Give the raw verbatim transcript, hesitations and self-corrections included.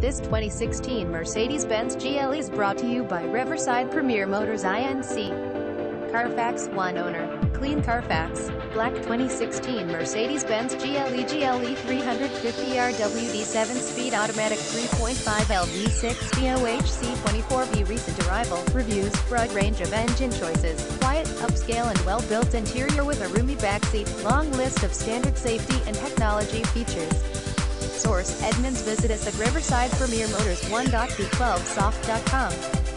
This twenty sixteen Mercedes-Benz G L E is brought to you by Riverside Premier Motors I N C. Carfax one owner, clean Carfax, black twenty sixteen Mercedes-Benz G L E G L E three fifty R W D seven speed automatic three point five L V six V O H C twenty-four V. Recent arrival, reviews, broad range of engine choices, quiet, upscale and well-built interior with a roomy backseat, long list of standard safety and technology features. Source: Edmunds. Visit us at Riverside Premier Motors one dot B twelve soft dot com.